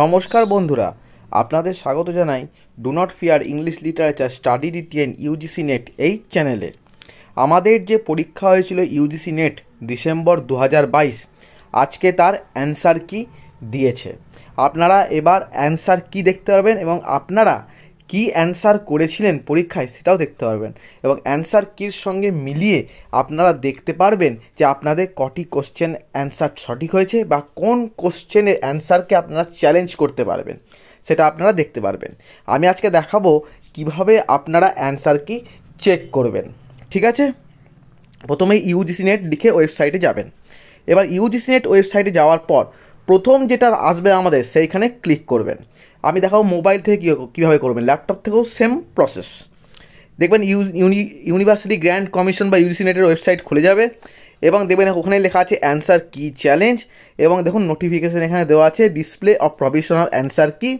নমস্কার বন্ধুরা, আপনাদের স্বাগত জানাই do not fear English literature study DTN UGC NET এই চ্যানেলে। আমাদের যে পরীক্ষা হয়েছিল ইউজিসি নেট ডিসেম্বর 2022, আজকে তার অ্যান্সার কি দিয়েছে, আপনারা এবার অ্যান্সার কি দেখতে পারবেন এবং আপনারা কি অ্যান্সার করেছিলেন পরীক্ষায় সেটাও দেখতে পারবেন, এবং অ্যান্সার কির সঙ্গে মিলিয়ে আপনারা দেখতে পারবেন যে আপনাদের কটি কোশ্চেন অ্যান্সার সঠিক হয়েছে বা কোন কোশ্চেনের অ্যান্সারকে আপনারা চ্যালেঞ্জ করতে পারবেন সেটা আপনারা দেখতে পারবেন। আমি আজকে দেখাবো কিভাবে আপনারা অ্যান্সার কি চেক করবেন, ঠিক আছে? প্রথমে ইউজিসি নেট লিখে ওয়েবসাইটে যাবেন। এবার ইউজিসি নেট ওয়েবসাইটে যাওয়ার পর প্রথম যেটা আসবে আমাদের সেইখানে ক্লিক করবেন। আমি দেখাবো মোবাইল থেকে কীভাবে করবেন, ল্যাপটপ থেকেও সেম প্রসেস। দেখবেন ইউনিভার্সিটি গ্র্যান্ট কমিশন বা ইউজিসি নেটের ওয়েবসাইট খুলে যাবে এবং দেখবেন ওখানে লেখা আছে অ্যান্সার কি চ্যালেঞ্জ, এবং দেখুন নোটিফিকেশান এখানে দেওয়া আছে display of provisional answer key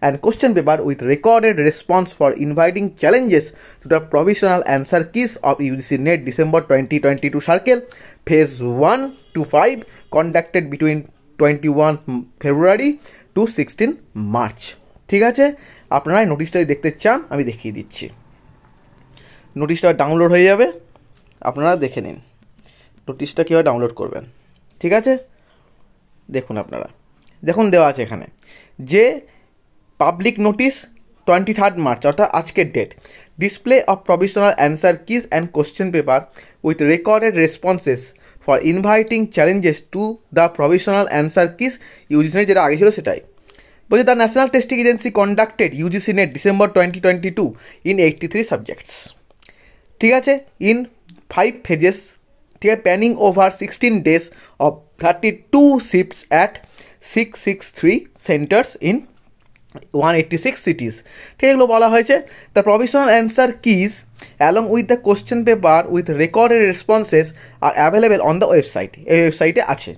and question paper with recorded response for inviting challenges to the provisional answer keys of UGC NET December 2022 circle phase 1 to 5 conducted between 21 February to 16 March, ঠিক আছে? আপনারা নোটিশটা দেখতে চান, আমি দেখিয়ে দিচ্ছি। নোটিশটা ডাউনলোড হয়ে যাবে, আপনারা দেখে নিন নোটিশটা কীভাবে ডাউনলোড করবেন, ঠিক আছে? দেখুন আপনারা, দেখুন দেওয়া আছে এখানে যে পাবলিক নোটিশ 23rd March, অর্থাৎ আজকের date, display of provisional answer keys and question paper with recorded responses for inviting challenges to the provisional answer keys UGC NET, যেটা আগে ছিল সেটাই বলছে। The national testing agency conducted UGC NET December 2022 in 83 subjects, ঠিক আছে, in 5 phases, ঠিক আছে, panning over 16 days of 32 shifts at 663 centers in 186 cities, ঠিক এগুলো বলা হয়েছে। The provisional answer keys along with the question paper with recorded responses are available on the website, এই ওয়েবসাইটে আছে।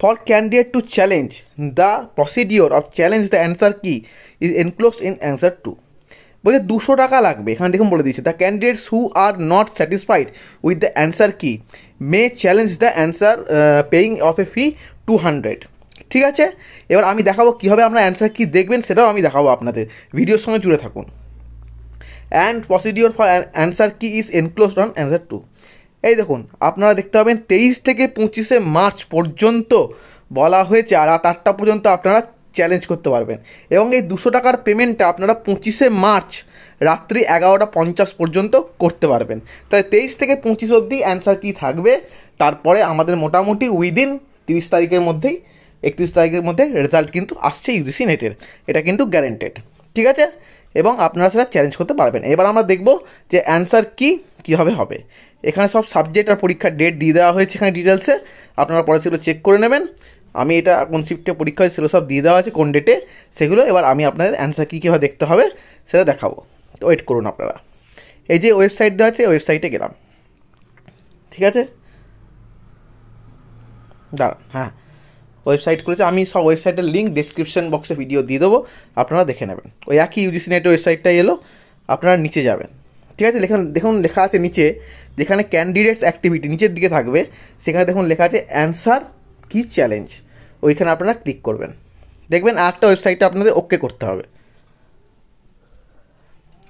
For candidate to challenge, the procedure of challenge the answer key is enclosed in answer 2. বলে 200 টাকা লাগবে, এখানে দেখুন বলে দিয়েছে the candidates who are not satisfied with the answer key may challenge the answer paying of a fee 200, ঠিক আছে? এবার আমি দেখাবো কীভাবে আমরা অ্যান্সার কি দেখবেন সেটাও আমি দেখাবো আপনাদের, ভিডিওর সঙ্গে জুড়ে থাকুন। And procedure for answer key is enclosed on answer 2. এই দেখুন আপনারা দেখতে পাবেন 23 থেকে 25 মার্চ পর্যন্ত বলা হয়েছে, আর 8টা পর্যন্ত আপনারা চ্যালেঞ্জ করতে পারবেন, এবং এই 200 টাকার পেমেন্টটা আপনারা 25 মার্চ রাত্রি 11:50 পর্যন্ত করতে পারবেন। তাই 23 থেকে 25 অবধি অ্যান্সার কি থাকবে, তারপরে আমাদের মোটামুটি উইদিন 30 তারিখের মধ্যেই, 31 তারিখের মধ্যে রেজাল্ট কিন্তু আসছে ইউজিসি নেটের, এটা কিন্তু গ্যারান্টেড, ঠিক আছে? এবং আপনারা সেটা চ্যালেঞ্জ করতে পারবেন। এবার আমরা দেখব যে অ্যান্সার কি কীভাবে হবে। এখানে সব সাবজেক্ট আর পরীক্ষার ডেট দিয়ে দেওয়া হয়েছে এখানে ডিটেলসে, আপনারা পরে সেগুলো চেক করে নেবেন। আমি এটা কোন শিফটে পরীক্ষা হয় সেগুলো সব দিয়ে দেওয়া আছে, কোন ডেটে সেগুলো। এবার আমি আপনাদের অ্যান্সার কী কীভাবে দেখতে হবে সেটা দেখাবো, তো ওয়েট করুন আপনারা। এই যে ওয়েবসাইট দেওয়া আছে, ওয়েবসাইটে গেলাম, ঠিক আছে, দাঁড়ান, হ্যাঁ ওয়েবসাইট খুলেছে। আমি সব ওয়েবসাইটের লিঙ্ক ডিসক্রিপশন বক্সে ভিডিও দিয়ে দেবো, আপনারা দেখে নেবেন। ওই একই ইউজিসি নেটের ওয়েবসাইটটাই এলো, আপনারা নিচে যাবেন, ঠিক আছে? দেখুন লেখা আছে নিচে, যেখানে ক্যান্ডিডেটস অ্যাক্টিভিটি নিচের দিকে থাকবে, সেখানে দেখুন লেখা আছে অ্যান্সার কি চ্যালেঞ্জ, ওইখানে আপনারা ক্লিক করবেন। দেখবেন আরেকটা ওয়েবসাইটটা আপনাদের ওকে করতে হবে,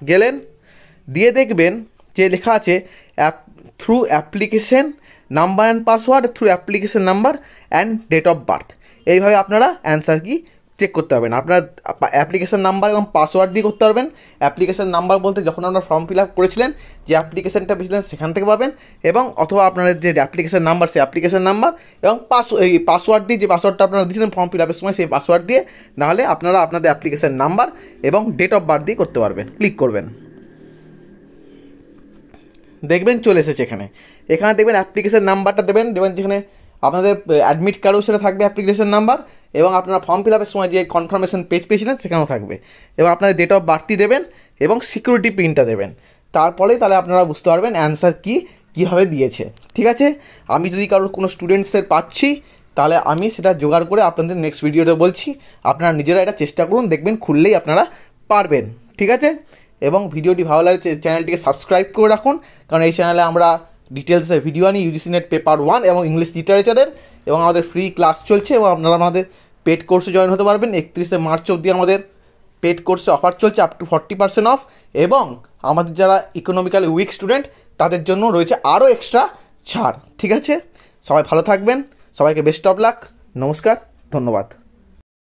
গেলেন, দিয়ে দেখবেন যে লেখা আছে through application number and password, through application number and date of birth, এইভাবে আপনারা অ্যান্সার কি চেক করতে পারবেন। আপনার অ্যাপ্লিকেশন নাম্বার এবং পাসওয়ার্ড দিয়ে করতে পারবেন। অ্যাপ্লিকেশন নাম্বার বলতে যখন আপনারা ফর্ম ফিল আপ করেছিলেন যে অ্যাপ্লিকেশনটা পেয়েছিলেন সেখান থেকে পাবেন, এবং অথবা আপনার যে অ্যাপ্লিকেশন নাম্বার সেই অ্যাপ্লিকেশন নাম্বার, এবং পাসওয়ার্ড দিয়ে যে পাসওয়ার্ডটা আপনারা দিয়েছিলেন ফর্ম ফিল আপের সময় সেই পাসওয়ার্ড দিয়ে, নাহলে আপনারা আপনাদের অ্যাপ্লিকেশন নাম্বার এবং ডেট অফ বার্থ দিয়ে করতে পারবেন। ক্লিক করবেন, দেখবেন চলে এসেছে এখানে। এখানে দেখবেন অ্যাপ্লিকেশন নাম্বারটা দেবেন, দেবেন যেখানে আপনাদের অ্যাডমিট কার্ডও সেটা থাকবে অ্যাপ্লিকেশন নাম্বার, এবং আপনারা ফর্ম ফিল আপের সময় যে কনফার্মেশন পেজ পেয়েছিলেন সেখানেও থাকবে, এবং আপনাদের ডেট অফ বার্থটি দেবেন এবং সিকিউরিটি পিনটা দেবেন। তারপরেই তাহলে আপনারা বুঝতে পারবেন অ্যান্সার কি কীভাবে দিয়েছে, ঠিক আছে? আমি যদি কারোর কোনো স্টুডেন্টসের পাচ্ছি তাহলে আমি সেটা জোগাড় করে আপনাদের নেক্সট ভিডিওতে বলছি, আপনারা নিজেরা এটা চেষ্টা করুন, দেখবেন খুললেই আপনারা পারবেন, ঠিক আছে? এবং ভিডিওটি ভালো লাগে চ্যানেলটিকে সাবস্ক্রাইব করে রাখুন, কারণ এই চ্যানেলে আমরা ডিটেলসে ভিডিও আনি ইউজিসি নেট পেপার 1 এবং ইংলিশ লিটারেচারের, এবং আমাদের ফ্রি ক্লাস চলছে, এবং আপনারা আমাদের পেড কোর্সে জয়েন হতে পারবেন 31শে মার্চ অবধি আমাদের পেড কোর্সে অফার চলছে আপ টু 40% অফ এবং আমাদের যারা ইকোনমিক্যালি উইক স্টুডেন্ট তাদের জন্য রয়েছে আরও এক্সট্রা ছাড়। ঠিক আছে, সবাই ভালো থাকবেন, সবাইকে বেস্ট অফ লাক, নমস্কার, ধন্যবাদ।